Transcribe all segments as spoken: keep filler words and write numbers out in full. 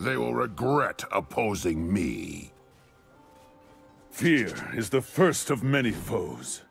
They will regret opposing me. Fear is the first of many foes.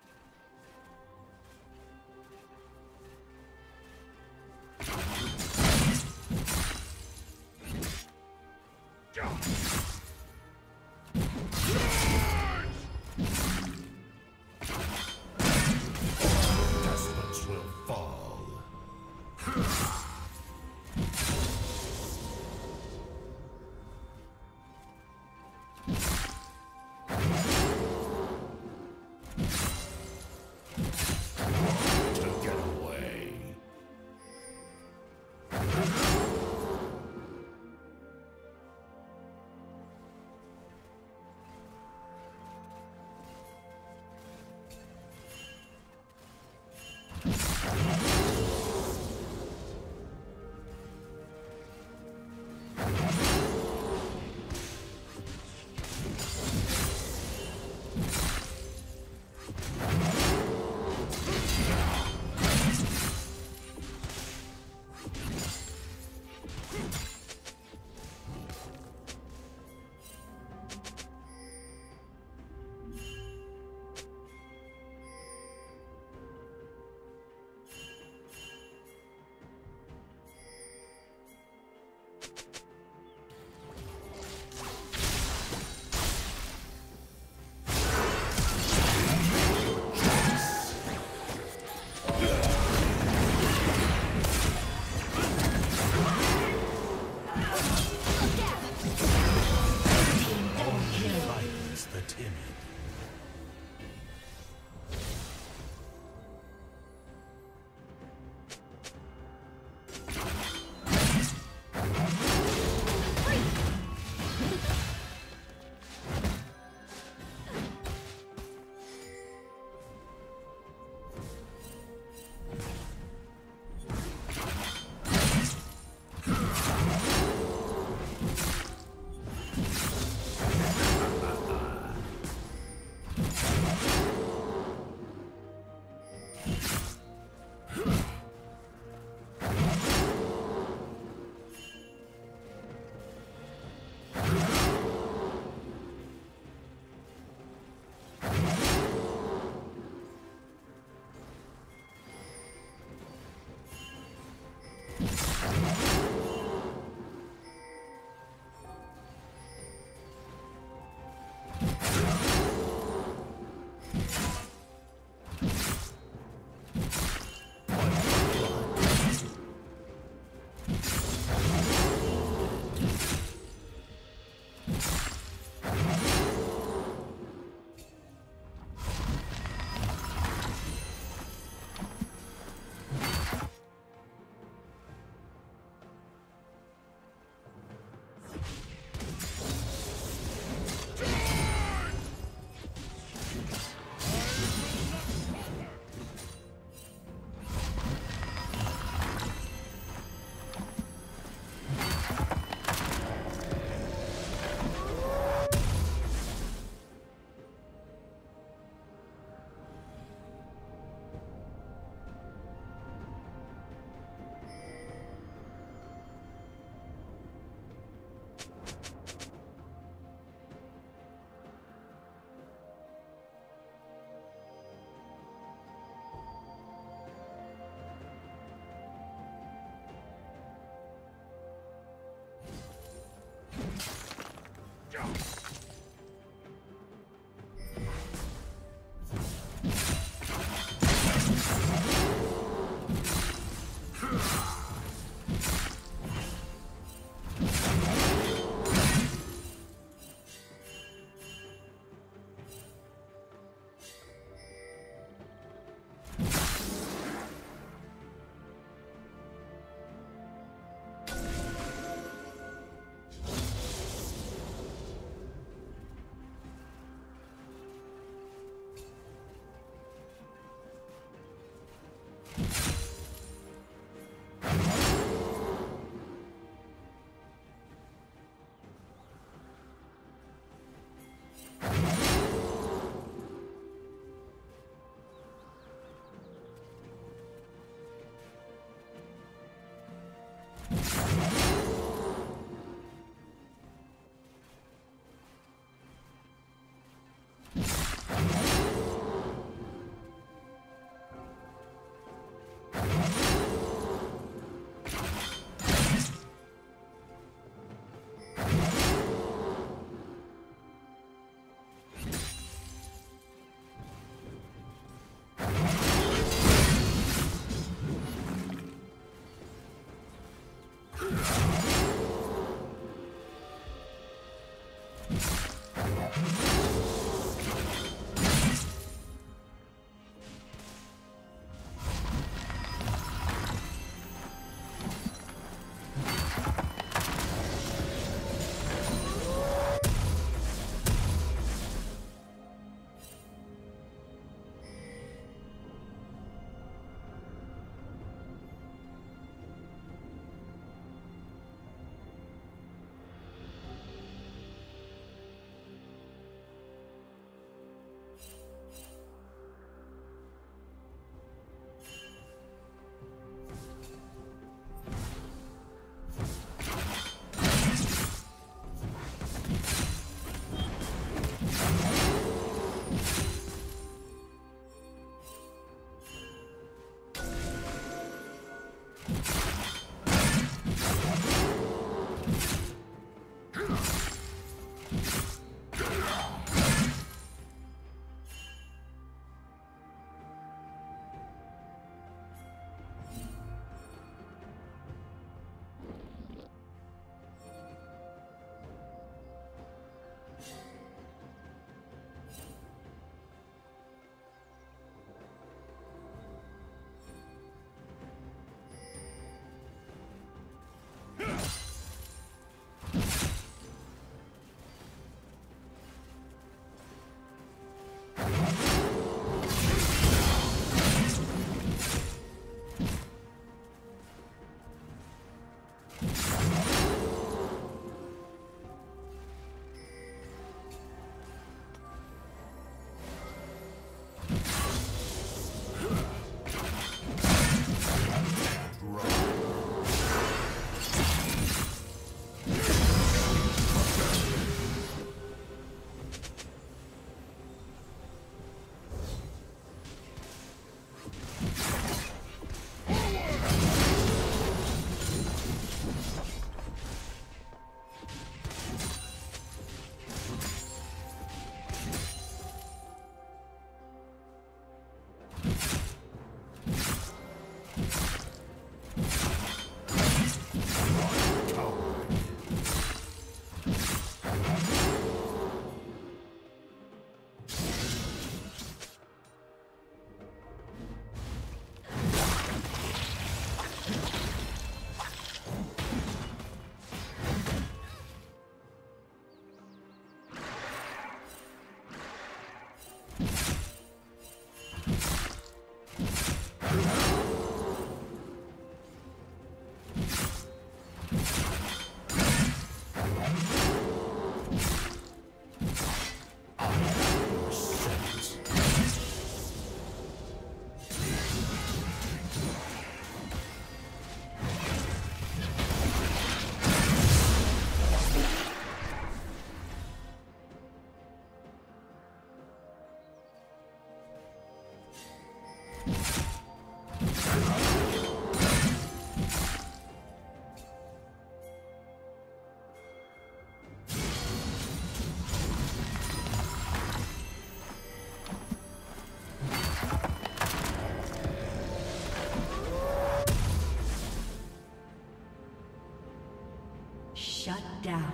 Shut down.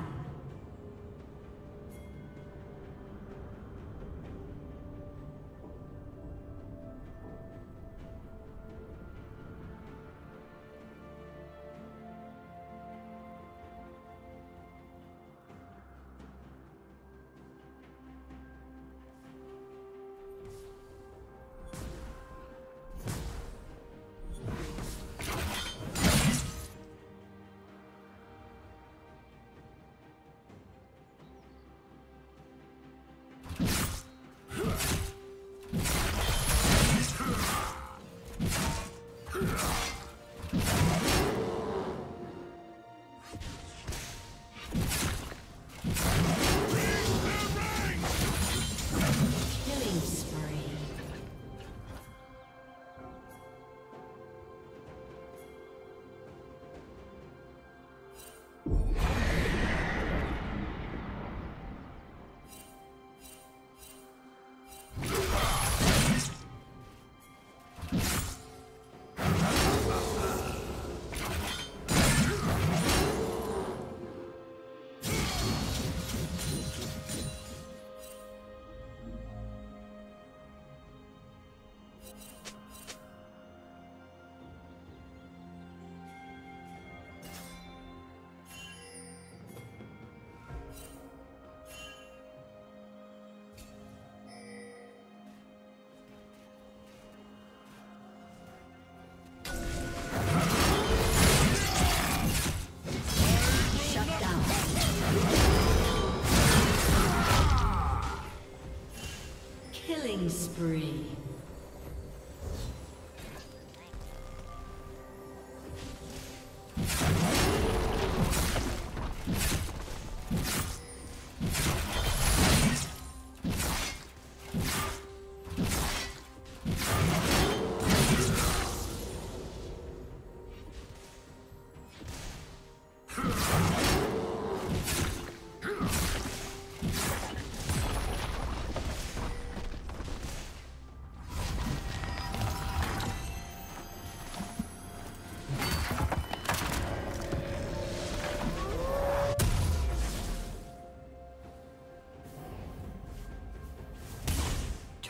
spree.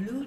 Blue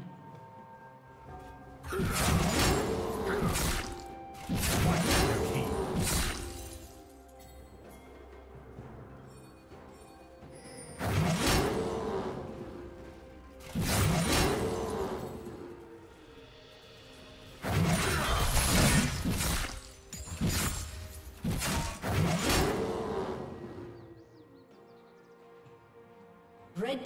Red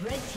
Red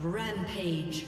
Rampage.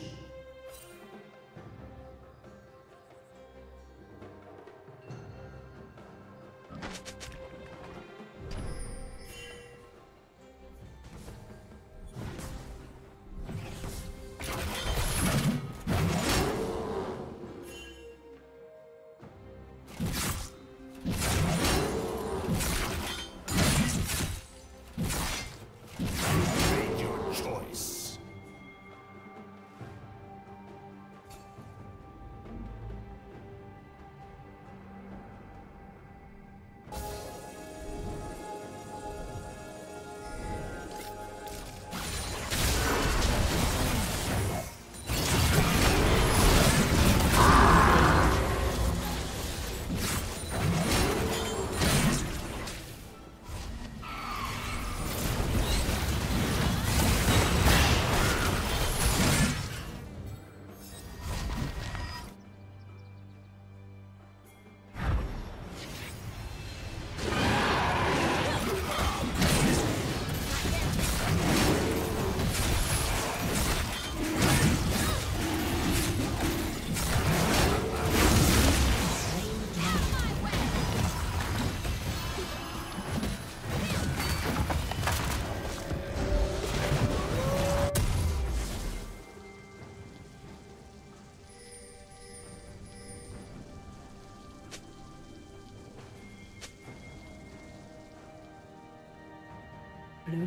Blue